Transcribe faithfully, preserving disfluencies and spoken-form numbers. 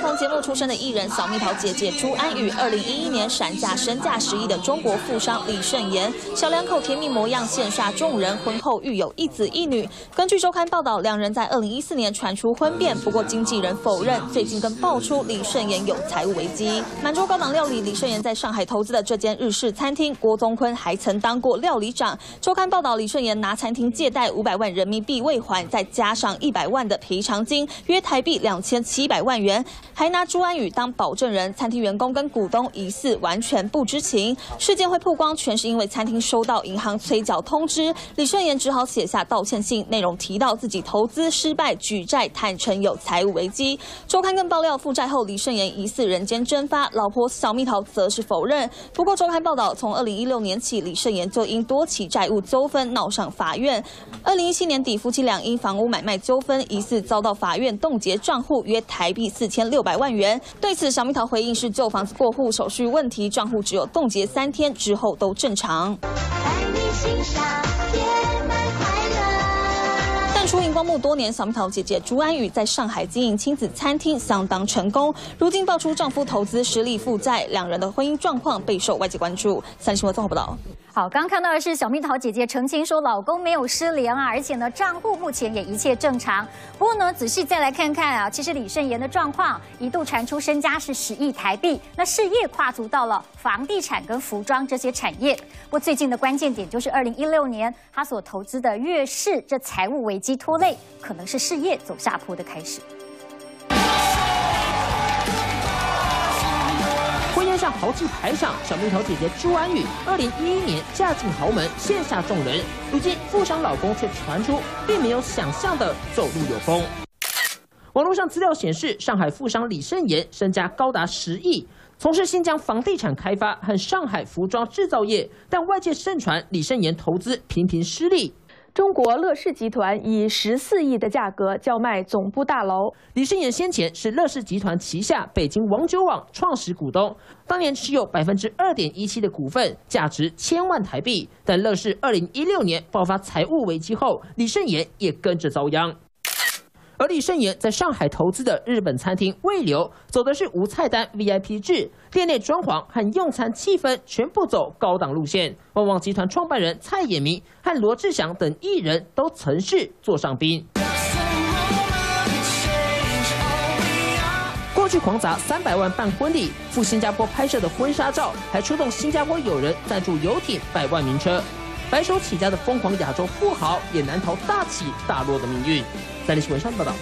儿童节目出身的艺人小蜜桃姐姐朱安宇，二零一一年闪嫁身价十亿的中国富商李圣言，小两口甜蜜模样羡煞众人。婚后育有一子一女。根据周刊报道，两人在二零一四年传出婚变，不过经纪人否认。最近更爆出李圣言有财务危机。满洲高档料理李圣言在上海投资的这间日式餐厅，郭宗坤还曾当过料理长。周刊报道，李圣言拿餐厅借贷五百万人民币未还，再加上一百万的赔偿金，约台币两千七百万元。 还拿朱安宇当保证人，餐厅员工跟股东疑似完全不知情。事件会曝光，全是因为餐厅收到银行催缴通知，李圣言只好写下道歉信，内容提到自己投资失败、举债，坦承有财务危机。周刊更爆料，负债后李圣言疑似人间蒸发，老婆小蜜桃则是否认。不过，周刊报道，从二零一六年起，李圣言就因多起债务纠纷闹上法院。二零一七年底，夫妻俩因房屋买卖纠纷，疑似遭到法院冻结账户，约台币 四千六百万元。对此，小蜜桃回应是旧房子过户手续问题，账户只有冻结三天，之后都正常。 出荧光幕多年，小蜜桃姐姐朱安宇在上海经营亲子餐厅相当成功。如今爆出丈夫投资失利负债，两人的婚姻状况备受外界关注。三新闻综合报道。好，刚看到的是小蜜桃姐姐澄清说老公没有失联啊，而且呢账户目前也一切正常。不过呢，仔细再来看看啊，其实李圣言的状况一度传出身家是十亿台币，那事业跨足到了房地产跟服装这些产业。不过最近的关键点就是二零一六年他所投资的乐视这财务危机。 拖累可能是事业走下坡的开始。婚宴上豪气排场，小蜜桃姐姐朱安宇，二零一一年嫁进豪门，羡煞众人。如今富商老公却传出并没有想象的走路有风。网络上资料显示，上海富商李圣言身家高达十亿。 从事新疆房地产开发和上海服装制造业，但外界盛传李圣言投资频频失利。中国乐视集团以十四亿的价格叫卖总部大楼。李圣言先前是乐视集团旗下北京网九网创始股东，当年持有百分之二点一七的股份，价值千万台币。但乐视二零一六年爆发财务危机后，李圣言也跟着遭殃。 而李圣言在上海投资的日本餐厅味流，走的是无菜单 V I P 制，店内装潢和用餐气氛全部走高档路线。旺旺集团创办人蔡衍明和罗志祥等艺人都曾是座上宾。过去狂砸三百万办婚礼，赴新加坡拍摄的婚纱照，还出动新加坡友人赞助游艇、百万名车。 白手起家的疯狂亚洲富豪也难逃大起大落的命运。三立新闻报道。